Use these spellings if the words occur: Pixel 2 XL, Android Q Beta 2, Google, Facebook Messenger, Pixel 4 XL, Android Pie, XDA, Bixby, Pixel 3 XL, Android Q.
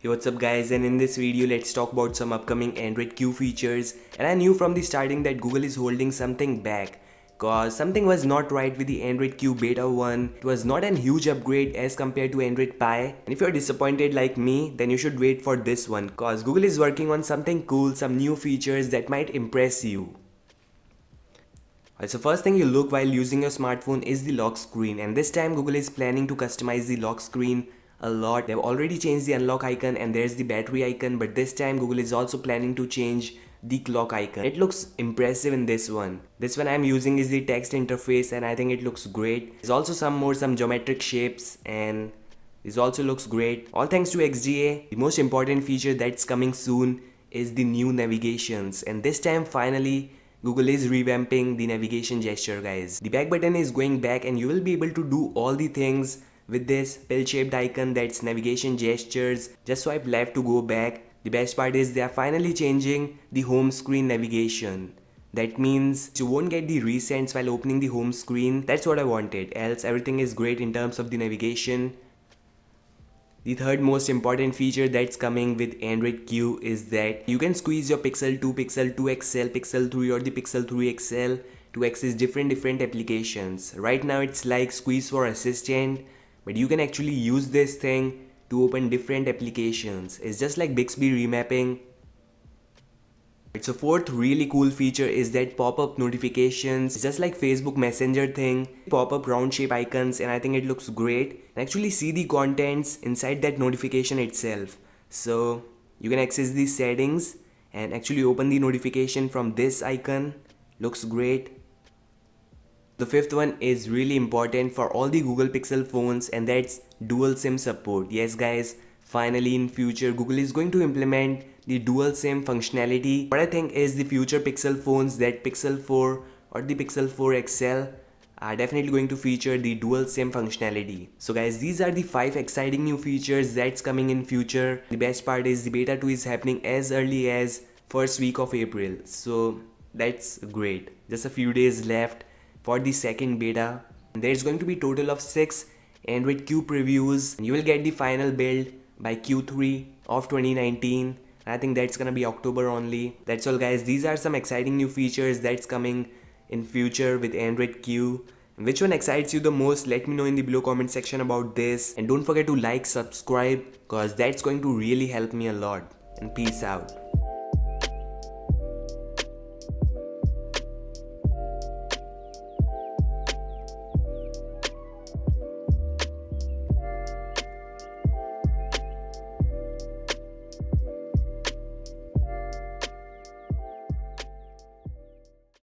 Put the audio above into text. Hey, what's up guys, and in this video let's talk about some upcoming Android Q features. And I knew from the starting that Google is holding something back, cause something was not right with the Android Q beta 1. It was not an huge upgrade as compared to Android Pie, and if you're disappointed like me, then you should wait for this one, cause Google is working on something cool, some new features that might impress you. So first thing you look while using your smartphone is the lock screen, and this time Google is planning to customize the lock screen a lot. They've already changed the unlock icon and there's the battery icon, but this time Google is also planning to change the clock icon. It looks impressive in this one. This one I'm using is the text interface and I think it looks great. There's also some geometric shapes and this also looks great. All thanks to XDA. The most important feature that's coming soon is the new navigations, and this time finally Google is revamping the navigation gesture, guys. The back button is going back and you will be able to do all the things with this pill-shaped icon, that's navigation gestures. Just swipe left to go back. The best part is they are finally changing the home screen navigation. That means you won't get the recents while opening the home screen. That's what I wanted, else everything is great in terms of the navigation. The third most important feature that's coming with Android Q is that you can squeeze your Pixel 2, Pixel 2 XL, Pixel 3 or the Pixel 3 XL to access different applications. Right now it's like squeeze for assistant, but you can actually use this thing to open different applications. It's just like Bixby remapping. So fourth really cool feature is that pop-up notifications. It's just like Facebook Messenger thing. Pop-up round shape icons, and I think it looks great. And actually see the contents inside that notification itself. So you can access these settings and actually open the notification from this icon. Looks great. The fifth one is really important for all the Google Pixel phones, and that's dual SIM support. Yes guys, finally in future Google is going to implement the dual SIM functionality. What I think is the future Pixel phones, that Pixel 4 or the Pixel 4 XL, are definitely going to feature the dual SIM functionality. So guys, these are the 5 exciting new features that's coming in future. The best part is the beta 2 is happening as early as first week of April. So that's great. Just a few days left for the second beta. There's going to be total of 6 Android Q previews, and you will get the final build by Q3 of 2019. I think that's gonna be October only. That's all guys, these are some exciting new features that's coming in future with Android Q. Which one excites you the most? Let me know in the below comment section about this, and don't forget to like, subscribe, cause that's going to really help me a lot. And peace out.